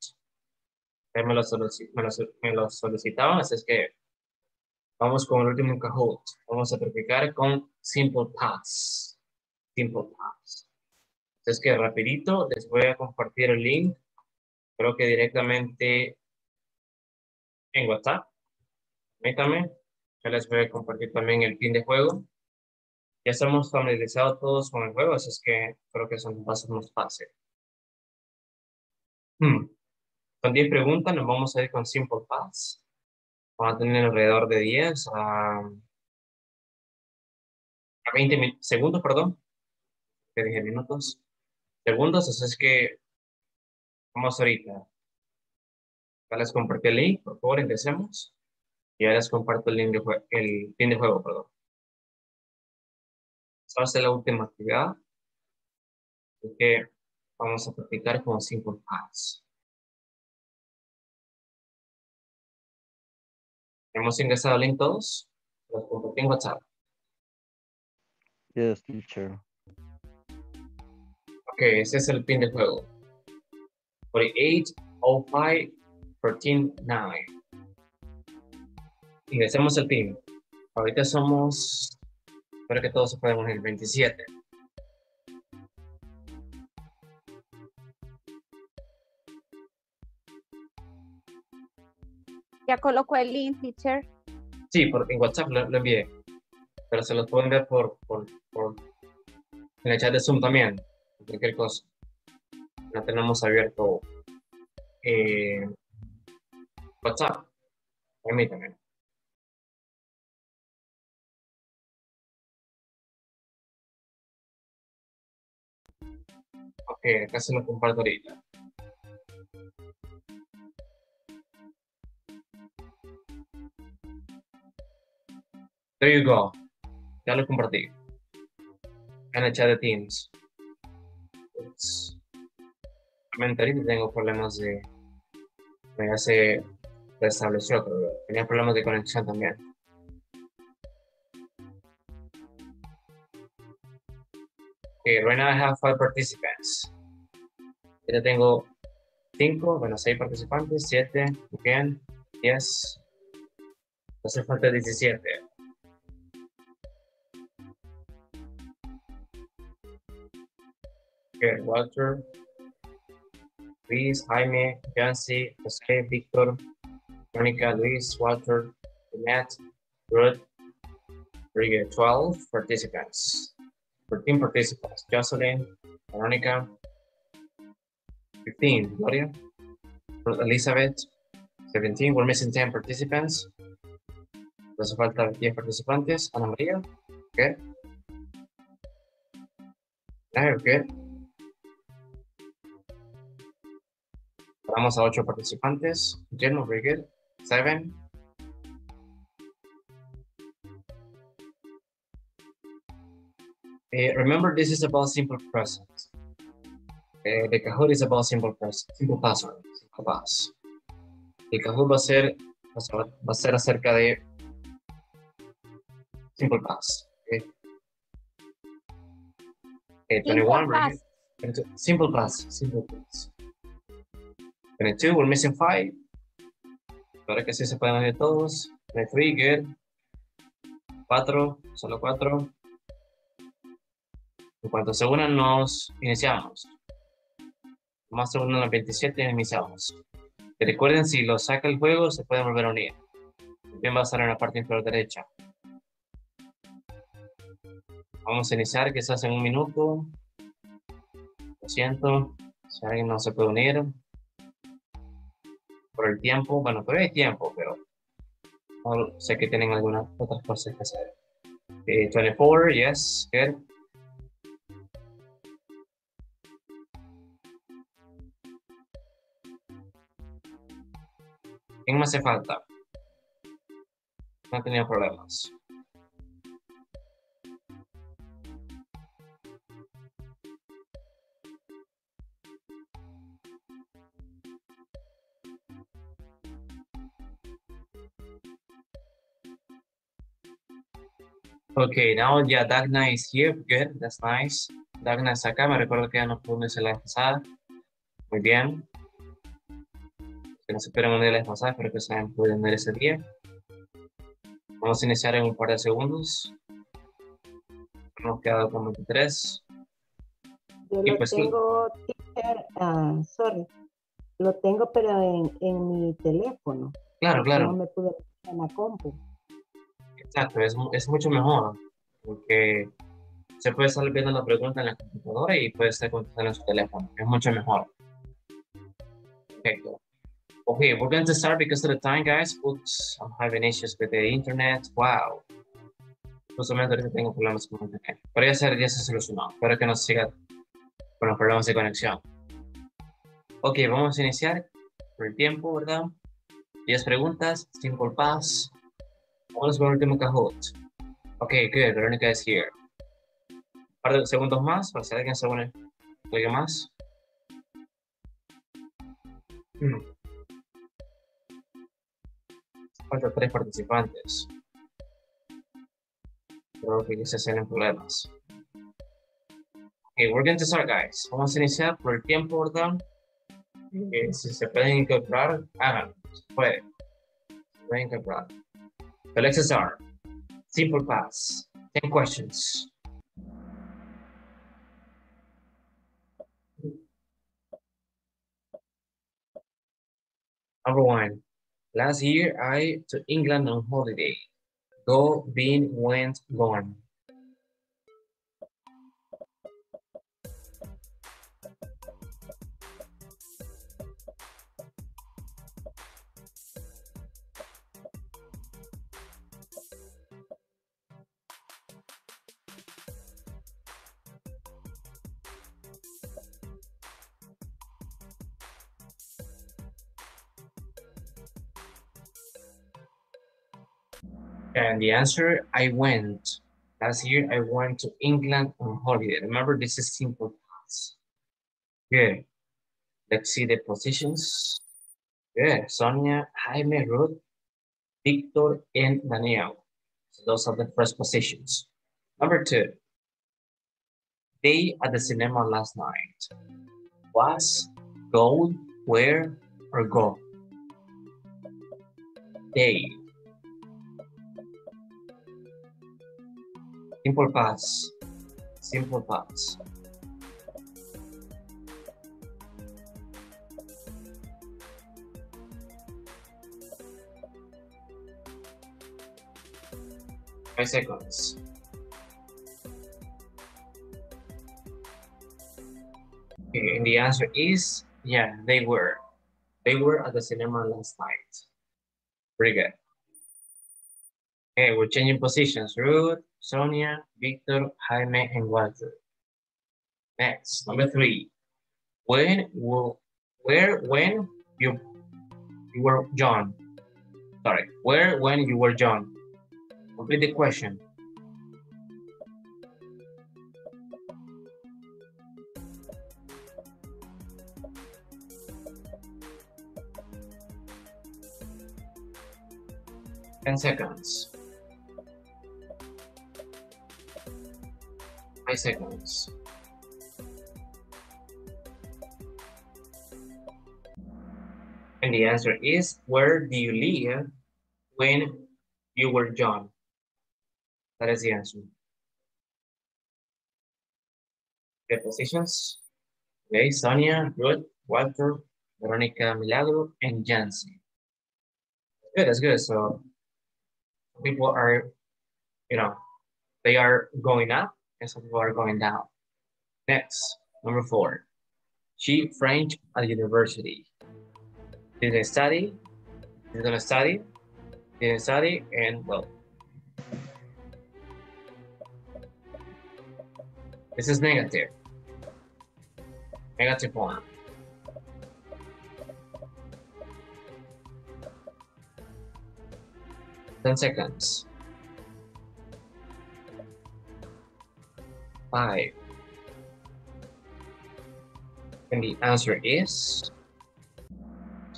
Me lo, solic me lo, me lo solicitaban, así es que vamos con el último Kahoot. Vamos a practicar con Simple Pass. Simple Pass. Entonces que rapidito les voy a compartir el link. Creo que directamente en WhatsApp. Permítame. Ya les voy a compartir también el pin de juego. Ya estamos familiarizados todos con el juego, así es que creo que son pasos más fáciles. Hmm. Con diez preguntas nos vamos a ir con Simple Pass. Vamos a tener alrededor de diez a veinte segundos, perdón. Que dije minutos. Segundos, así es que vamos ahorita. Ya les compartí el link, por favor, empecemos. Y ahora les comparto el link de juego, el link de juego, perdón. Esta va a ser la última actividad. Así que vamos a practicar con Simple Pass. Hemos ingresado el link todos. Los compartí en WhatsApp. Yes, teacher. Ok, ese es el pin del juego. cuarenta y ocho, cero cinco, uno tres, nueve. Ingresemos el pin. Ahorita somos, creo que todos se podemos ir, veintisiete. Ya colocó el link, teacher. Sí, por, en WhatsApp lo, lo envié. Pero se los pueden ver por, por, por en el chat de Zoom también. Cualquier cosa. Ya tenemos abierto eh, WhatsApp. Permítanme. Ok, acá se lo comparto ahorita. There you go. Ya lo compartí. En el chat de Teams. Lamentablemente tengo problemas de... Me hace restablecer otro. Tenía problemas de conexión también. Okay, right now I have five participants. Ya tengo cinco, bueno, seis participantes, siete, bien, diez. Hace falta diecisiete. Okay, Walter, Luis, Jaime, Yancy, José, Víctor, Mónica, Luis, Walter, Matt, Ruth, Riga, twelve participants, thirteen participants, Jocelyn, Veronica, fifteen, Gloria, Elizabeth, seventeen, we're missing ten participants, nos falta diez participantes, Ana María, okay, okay. Vamos a ocho participantes. General Brigade, seven. Uh, remember, this is about simple present. Uh, the Kahoot is about simple present, simple past. Simple past. El Kahoot va a ser, va a ser acerca de simple past. Okay. Okay, twenty-one. Simple past. Simple past. Simple past. twenty-two, we're missing five. Ahora que sí se pueden hacer todos. twenty-three, good. cuatro, solo cuatro. En cuanto se unan, nos iniciamos. Más se unen los veintisiete, iniciamos. Y recuerden, si lo saca el juego, se pueden volver a unir. También va a estar en la parte inferior derecha. Vamos a iniciar, quizás en un minuto. Lo siento, si alguien no se puede unir. Por el tiempo, bueno, todavía hay tiempo, pero no sé que tienen algunas otras cosas que hacer. Eh, twenty-four, yes, good. ¿Quién más hace falta? No ha tenido problemas. Okay, now, yeah, Dagna is here. Good, that's nice. Dagna está acá. Me recuerdo que ya no pude unirse la vez pasada. Muy bien. Que nos esperen unir la vez pasada. Espero que se hayan podido unir ese día. Vamos a iniciar en un par de segundos. Hemos quedado con veintitrés. Yo y lo pues, tengo, teacher, uh, sorry. Lo tengo, pero en, en mi teléfono. Claro, claro. No me pude poner en la compu. Exacto, es, es mucho mejor porque se puede estar viendo la pregunta en la computadora y puede estar contestando en su teléfono. Es mucho mejor. Perfecto. Okay, we're going to start because of the time, guys. Oops, I'm having issues with the internet. Wow. Justamente ahorita tengo problemas con el internet. Pero ya se, ya se solucionó. Espero que no siga con los problemas de conexión. Ok, vamos a iniciar por el tiempo, ¿verdad? diez preguntas, cinco pasos. Vamos por el último Kahoot. Ok, good. Verónica is here. Un par de segundos más para saber quién se une. ¿Alguien más? Hmm. Faltan tres participantes. Creo que se hacen problemas. Ok, we're going to start, guys. Vamos a iniciar por el tiempo, ¿verdad? Okay, si se pueden incorporar, hagan. Ah, se puede. Se pueden incorporar. Lex Star, simple pass, ten questions. Number one, last year I to England on holiday. Go, been, went, gone. And the answer, I went. Last year, I went to England on holiday. Remember, this is simple past. Good. Let's see the positions. Good. Sonia, Jaime, Ruth, Victor, and Daniel. So those are the first positions. Number two. They at the cinema last night. Was, go, where, or go? They. Simple pass, simple pass. Five seconds. Okay, and the answer is, yeah, they were. They were at the cinema last night. Pretty good. Okay, we're changing positions. Ruth, Sonia, Victor, Jaime, and Walter. Next, number three. When, will, where, when you, you were John. Sorry, where, when you were John. Complete the question. Ten seconds. Five seconds. And the answer is, where do you live when you were John? That is the answer. The positions. Okay, Sonia, Ruth, Walter, Veronica Milagro, and Jancy. Good, that's good. So people are, you know, they are going up. And some people are going down. Next, number four. She French at university. Didn't study, didn't study, didn't study, and well. This is negative. Negative one. ten seconds. Five. And the answer is,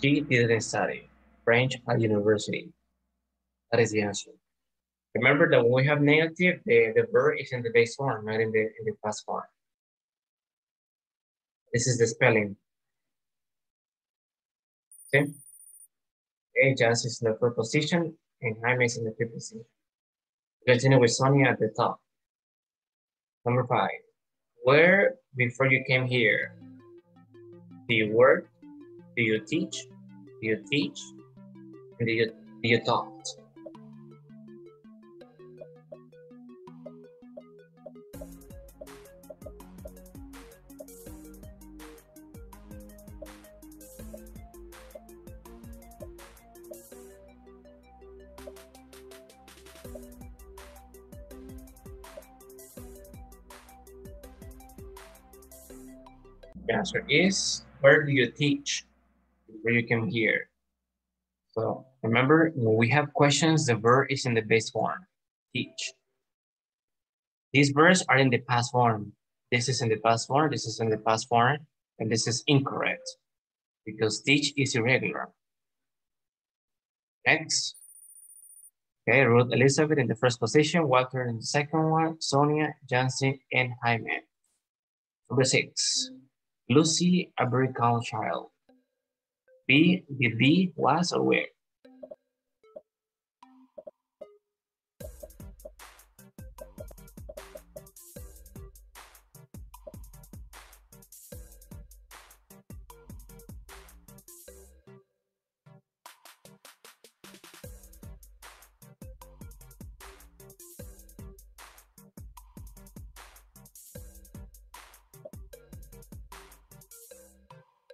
she didn't study French at university. That is the answer. Remember that when we have negative, the, the verb is in the base form, not in the, in the past form. This is the spelling. Okay? Ellas is in the first position and Jaime is in the fifth position. Continue with Sonia at the top. Number five. Where, before you came here, do you work? Do you teach? Do you teach? And do you, do you talk? The answer is, where do you teach? Where you came here. So remember, when we have questions, the verb is in the base form, teach. These verbs are in the past form. This is in the past form, this is in the past form, and this is incorrect because teach is irregular. Next. Okay, Ruth Elizabeth in the first position, Walter in the second one, Sonia, Jansen, and Jaime. Number six. Lucy, a very calm child. B, the B was or where?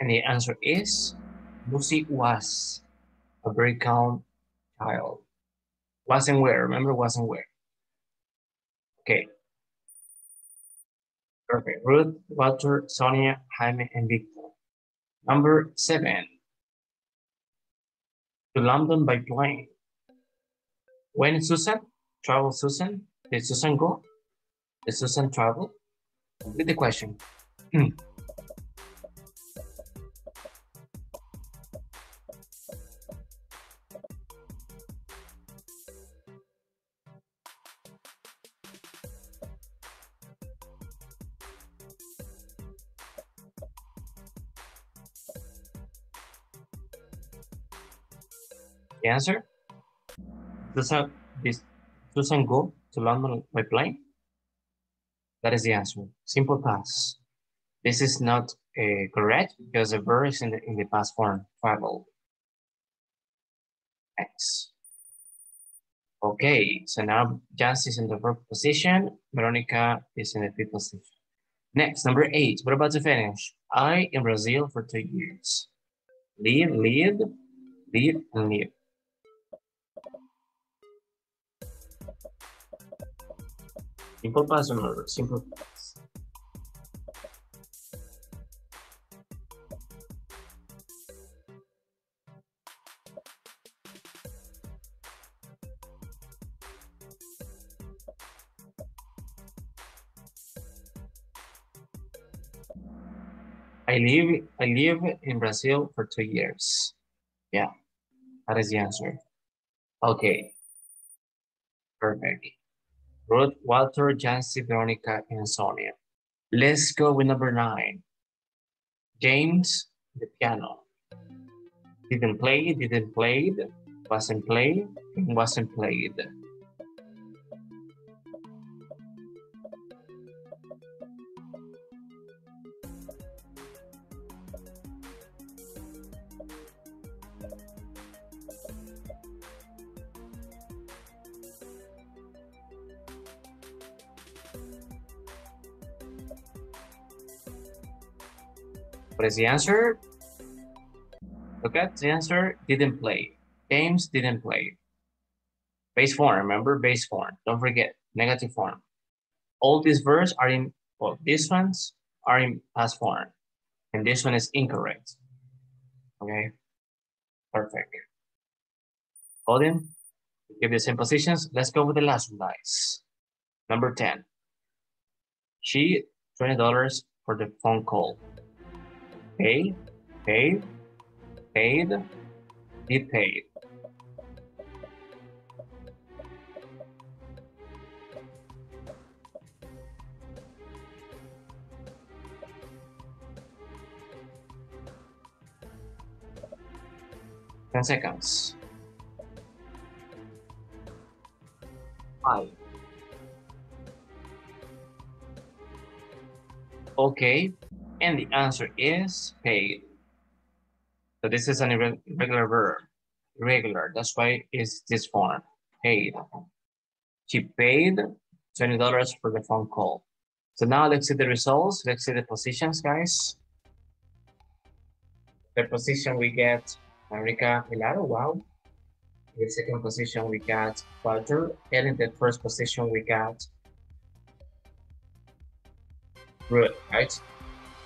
And the answer is, Lucy was a very calm child. Was and where, remember, was and where. Okay. Perfect. Ruth, Walter, Sonia, Jaime, and Victor. Number seven. To London by plane. When Susan traveled, Susan, did Susan go? Did Susan travel? Complete the question. The answer, Susan, did Susan go to London by plane? That is the answer. Simple past. This is not uh, correct because the verb is in the, in the past form, travel. X. Okay, so now Jans is in the verb position, Veronica is in the fifth position. Next, number eight. What about the finish? I in Brazil for two years. Live, live, live, and live. Simple past or simple past. I live I live in Brazil for two years. Yeah, that is the answer. Okay. Perfect. Ruth, Walter, Jancy, Veronica, and Sonia. Let's go with number nine. James, the piano. Didn't play, didn't play, wasn't played, and wasn't played. What is the answer? Look at the answer, didn't play. James didn't play. Base form, remember? Base form. Don't forget, negative form. All these verbs are in, well, these ones are in past form. And this one is incorrect. Okay? Perfect. Golden, Give the same positions. Let's go with the last one, guys. Number ten. She twenty dollars for the phone call. Pay, paid, paid, be paid. Ten seconds. Five. Okay, and the answer is paid. So this is an irregular verb. Irregular. That's why it's this form. Paid. She paid twenty dollars for the phone call. So now let's see the results. Let's see the positions, guys. The position we get. Enrica Pilar, wow. In the second position, we got Walter. And in the first position, we got Ruth, right?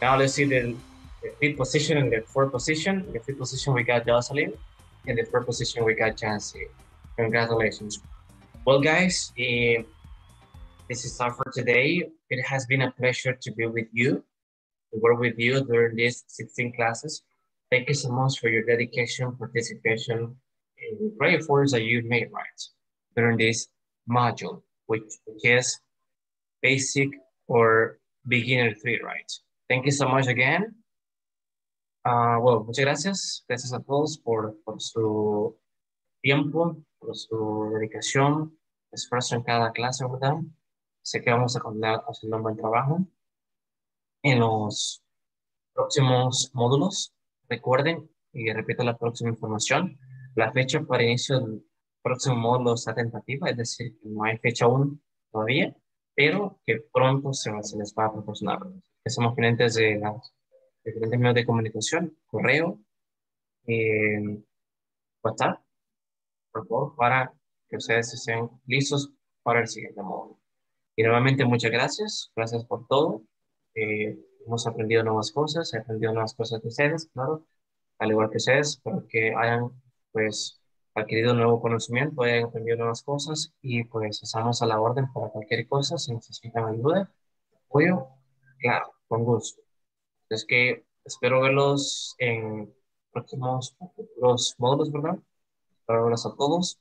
Now let's see the, the fifth position and the fourth position. In the fifth position, we got Jocelyn. In the fourth position, we got Jancy. Congratulations. Well, guys, eh, this is all for today. It has been a pleasure to be with you, to work with you during these sixteen classes. Thank you so much for your dedication, participation, and the great efforts that you made right during this module, which is basic or beginner three, right? Thank you so much again. Uh, well, muchas gracias. Gracias a todos por, por su tiempo, por su dedicación, esfuerzo en cada clase, ¿verdad? Sé que vamos a continuar haciendo un buen trabajo en los próximos módulos. Recuerden, y repito la próxima información, la fecha para inicio del próximo módulo está tentativa, es decir, no hay fecha aún todavía, pero que pronto se, se les va a proporcionar. Estamos pendientes de los diferentes medios de comunicación, correo, eh, WhatsApp, por favor, para que ustedes estén listos para el siguiente módulo. Y nuevamente, muchas gracias, gracias por todo. Eh, Hemos aprendido nuevas cosas, he aprendido nuevas cosas de ustedes, claro, al igual que ustedes, porque hayan, pues, adquirido nuevo conocimiento, hayan aprendido nuevas cosas y, pues, estamos a la orden para cualquier cosa, si necesitan ayuda, apoyo, claro, con gusto. Es que espero verlos en próximos los módulos, ¿verdad? Espero verlos a todos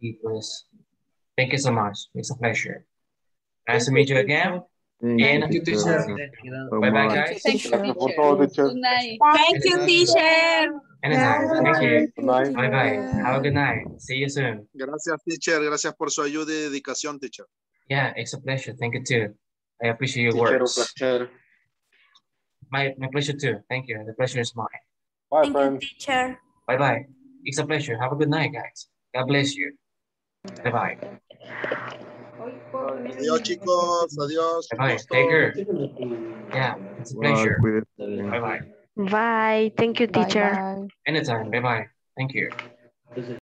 y, pues, thank you so much. It's a pleasure. Nice to meet you again. And thank you, teacher. Bye bye, guys. Thank you, teacher. Thank you, teacher. Thank you. Bye bye. Have a good night. See you soon. Gracias, teacher. Gracias por su ayuda y dedicación, teacher. Yeah, it's a pleasure. Thank you, too. I appreciate your work. My, my pleasure, too. Thank you. The pleasure is mine. Bye, thank friend. You, teacher. Bye bye. It's a pleasure. Have a good night, guys. God bless you. Bye bye. Adiós, chicos. Adiós. Bye-bye. Take care. Yeah, it's a pleasure. Bye-bye. Bye. Thank you, teacher. Bye-bye. Anytime. Bye-bye. Thank you.